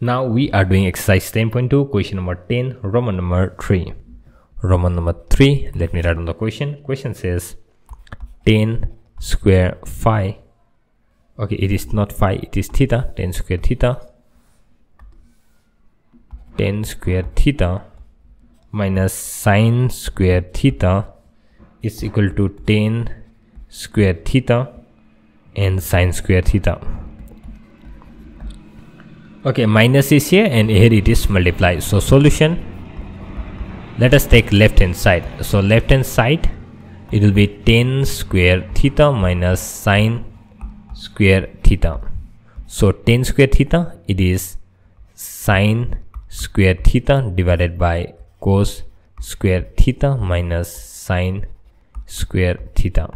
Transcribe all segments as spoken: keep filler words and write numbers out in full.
Now we are doing exercise ten point two, question number ten, Roman number three. Roman number three, let me write down the question. Question says ten square phi. Okay, it is not phi, it is theta. ten square theta. ten square theta minus sine square theta is equal to ten square theta and sine square theta. Okay, minus is here and here it is multiplied. So solution, let us take left hand side. So left hand side, it will be ten square theta minus sine square theta. So ten square theta, it is sine square theta divided by cos square theta minus sine square theta.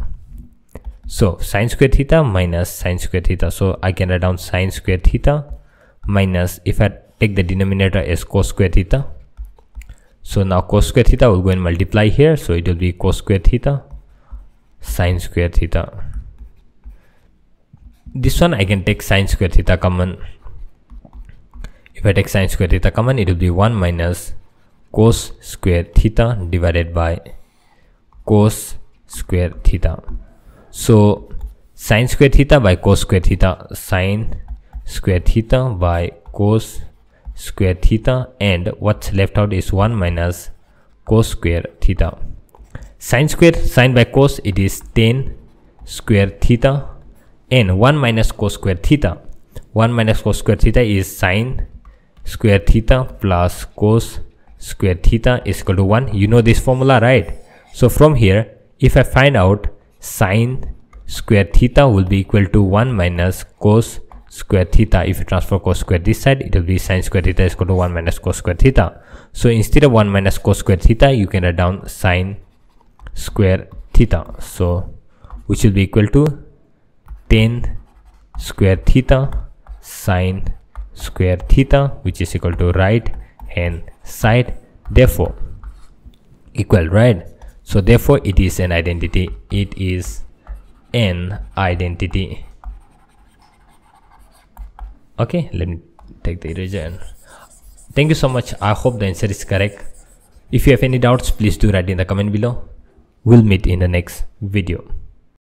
So sine square theta minus sine square theta. So I can write down sine square theta minus, if I take the denominator as cos square theta. So now cos square theta will go and multiply here. So it will be cos square theta sine square theta. This one I can take sine square theta common. If I take sine square theta common, it will be one minus cos square theta divided by cos square theta. So sine square theta by cos square theta, sine square theta by cos square theta, and what's left out is one minus cos square theta. Sine square, sine by cos, it is ten square theta, and one minus cos square theta. one minus cos square theta is sine square theta plus cos square theta is equal to one. You know this formula, right? So from here, if I find out sine square theta will be equal to one minus cos square theta. If you transfer cos square this side, it will be sine square theta is equal to one minus cos square theta. So instead of one minus cos square theta, you can write down sine square theta. So which will be equal to ten square theta sine square theta, which is equal to right hand side, therefore equal, right? So therefore it is an identity. It is an identity. Okay, let me take the eraser. And thank you so much. I hope the answer is correct. If you have any doubts, please do write in the comment below. We'll meet in the next video.